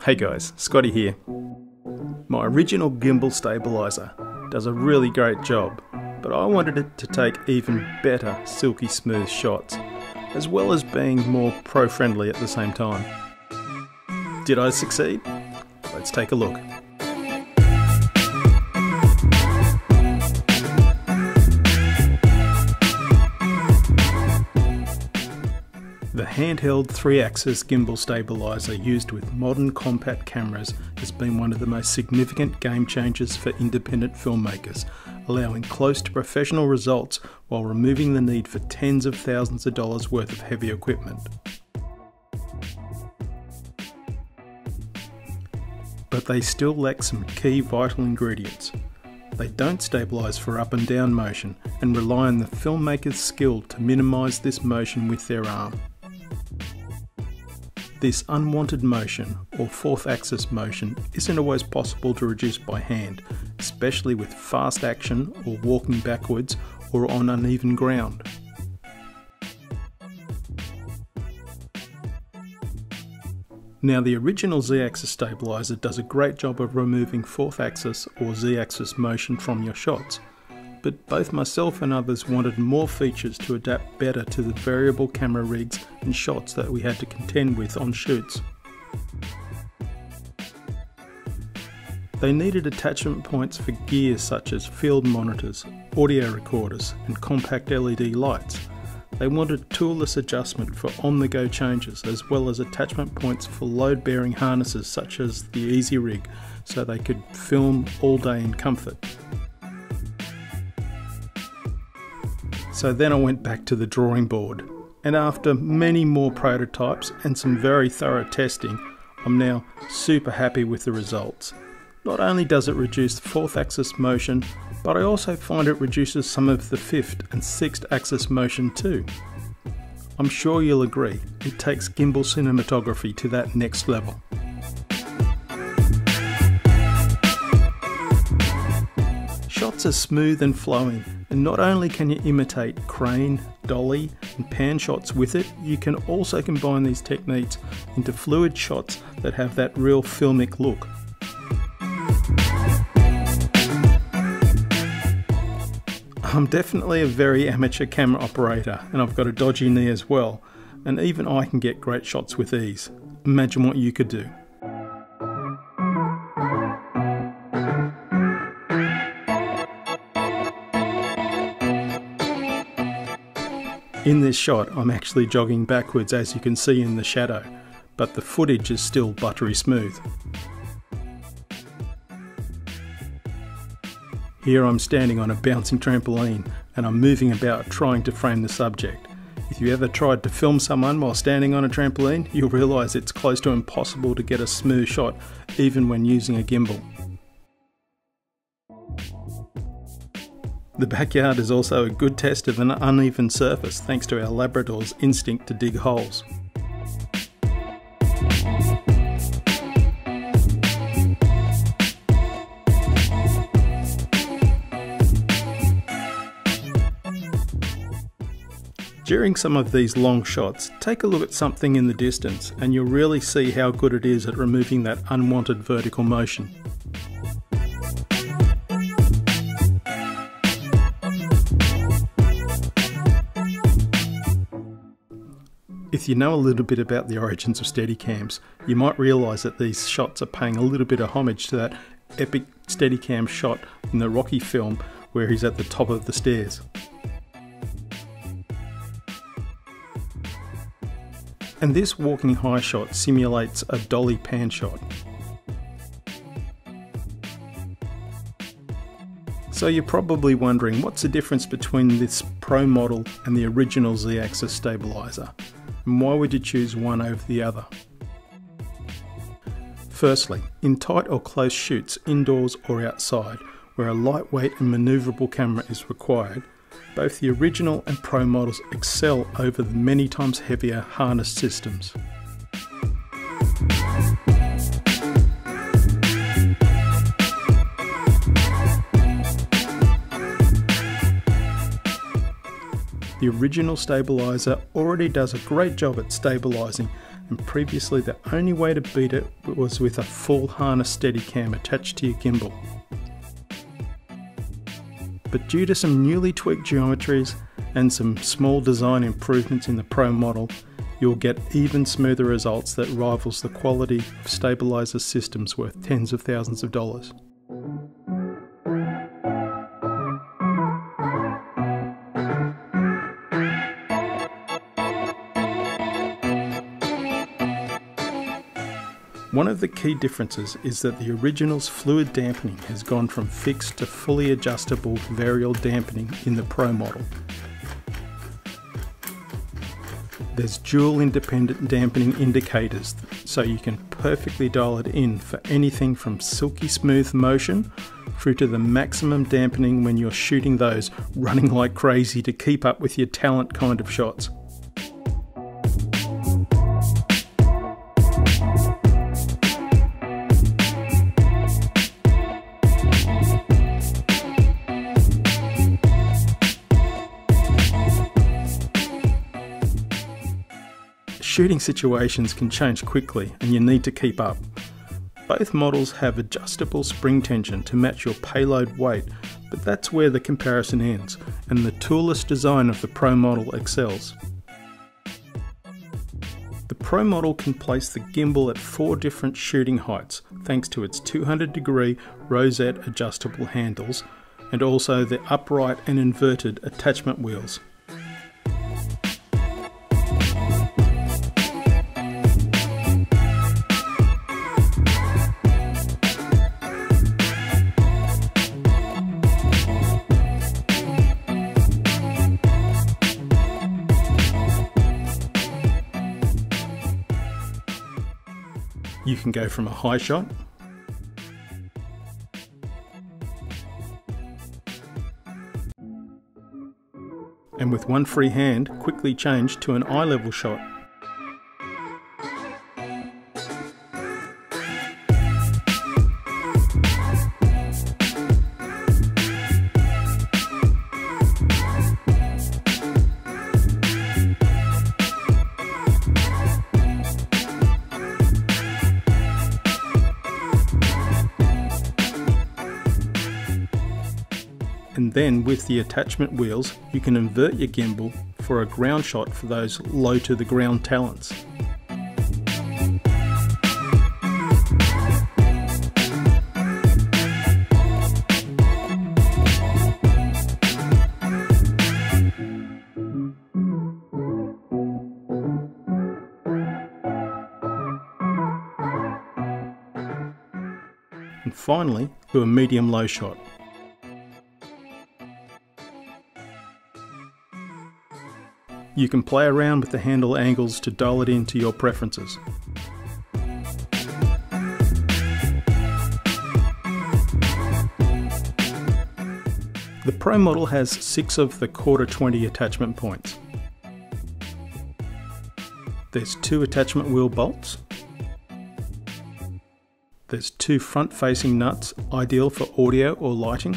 Hey guys, Scotty here. My original gimbal stabiliser does a really great job, but I wanted it to take even better silky smooth shots, as well as being more pro friendly at the same time. Did I succeed? Let's take a look. The handheld 3-axis gimbal stabiliser used with modern compact cameras has been one of the most significant game changers for independent filmmakers, allowing close to professional results while removing the need for tens of thousands of dollars worth of heavy equipment. But they still lack some key vital ingredients. They don't stabilise for up and down motion and rely on the filmmaker's skill to minimise this motion with their arm. This unwanted motion, or 4th axis motion, isn't always possible to reduce by hand, especially with fast action or walking backwards or on uneven ground. Now the original Z-axis stabiliser does a great job of removing 4th axis or Z-axis motion from your shots, but both myself and others wanted more features to adapt better to the variable camera rigs and shots that we had to contend with on shoots. They needed attachment points for gear such as field monitors, audio recorders and compact LED lights. They wanted toolless adjustment for on-the-go changes, as well as attachment points for load-bearing harnesses such as the Easyrig, so they could film all day in comfort. So then I went back to the drawing board, and after many more prototypes and some very thorough testing, I'm now super happy with the results. Not only does it reduce the 4th axis motion, but I also find it reduces some of the 5th and 6th axis motion too. I'm sure you'll agree, it takes gimbal cinematography to that next level. Shots are smooth and flowing, and not only can you imitate crane, dolly and pan shots with it, you can also combine these techniques into fluid shots that have that real filmic look. I'm definitely a very amateur camera operator, and I've got a dodgy knee as well, and even I can get great shots with ease. Imagine what you could do. In this shot, I'm actually jogging backwards, as you can see in the shadow, but the footage is still buttery smooth. Here I'm standing on a bouncing trampoline and I'm moving about trying to frame the subject. If you ever tried to film someone while standing on a trampoline, you'll realise it's close to impossible to get a smooth shot even when using a gimbal. The backyard is also a good test of an uneven surface thanks to our Labrador's instinct to dig holes. During some of these long shots, take a look at something in the distance and you'll really see how good it is at removing that unwanted vertical motion. If you know a little bit about the origins of Steadicams, you might realise that these shots are paying a little bit of homage to that epic Steadicam shot in the Rocky film where he's at the top of the stairs. And this walking high shot simulates a dolly pan shot. So you're probably wondering, what's the difference between this Pro model and the original Z-axis stabiliser? And why would you choose one over the other? Firstly, in tight or close shoots, indoors or outside, where a lightweight and manoeuvrable camera is required, both the original and Pro models excel over the many times heavier harness systems. The original stabiliser already does a great job at stabilising, and previously the only way to beat it was with a full harness Steadicam attached to your gimbal. But due to some newly tweaked geometries and some small design improvements in the Pro model, you'll get even smoother results that rivals the quality of stabilizer systems worth tens of thousands of dollars. One of the key differences is that the original's fluid dampening has gone from fixed to fully adjustable varial dampening in the Pro model. There's dual independent dampening indicators, so you can perfectly dial it in for anything from silky smooth motion through to the maximum dampening when you're shooting those running like crazy to keep up with your talent kind of shots. Shooting situations can change quickly and you need to keep up. Both models have adjustable spring tension to match your payload weight, but that's where the comparison ends, and the toolless design of the Pro model excels. The Pro model can place the gimbal at 4 different shooting heights thanks to its 200-degree rosette adjustable handles and also the upright and inverted attachment wheels. You can go from a high shot and with one free hand quickly change to an eye level shot. And then with the attachment wheels, you can invert your gimbal for a ground shot for those low to the ground talents. And finally, do a medium-low shot. You can play around with the handle angles to dial it in to your preferences. The Pro model has 6 of the quarter-20 attachment points. There's 2 attachment wheel bolts. There's 2 front-facing nuts, ideal for audio or lighting.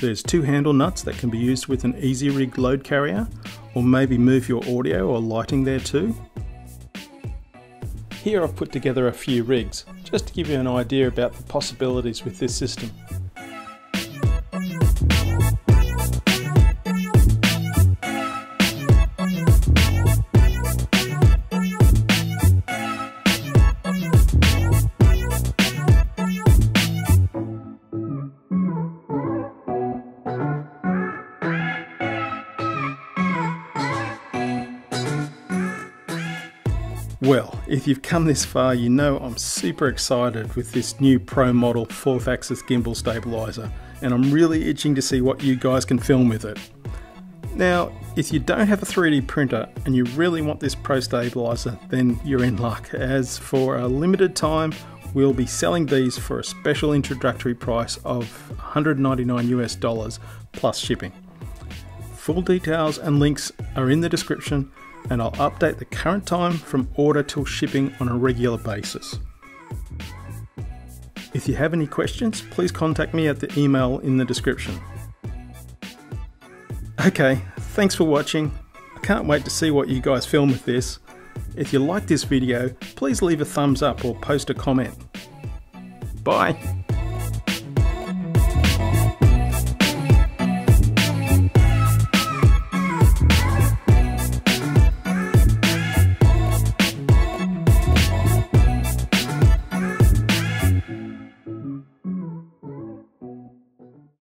There's 2 handle nuts that can be used with an Easyrig load carrier, or maybe move your audio or lighting there too. Here I've put together a few rigs, just to give you an idea about the possibilities with this system. Well, if you've come this far, you know I'm super excited with this new Pro model 4th-axis gimbal stabilizer, and I'm really itching to see what you guys can film with it. Now, if you don't have a 3D printer and you really want this Pro stabilizer, then you're in luck, as for a limited time, we'll be selling these for a special introductory price of $199 plus shipping. Full details and links are in the description, and I'll update the current time from order till shipping on a regular basis. If you have any questions, please contact me at the email in the description. Okay, Thanks for watching. I can't wait to see what you guys film with this. If you like this video, please leave a thumbs up or post a comment. Bye.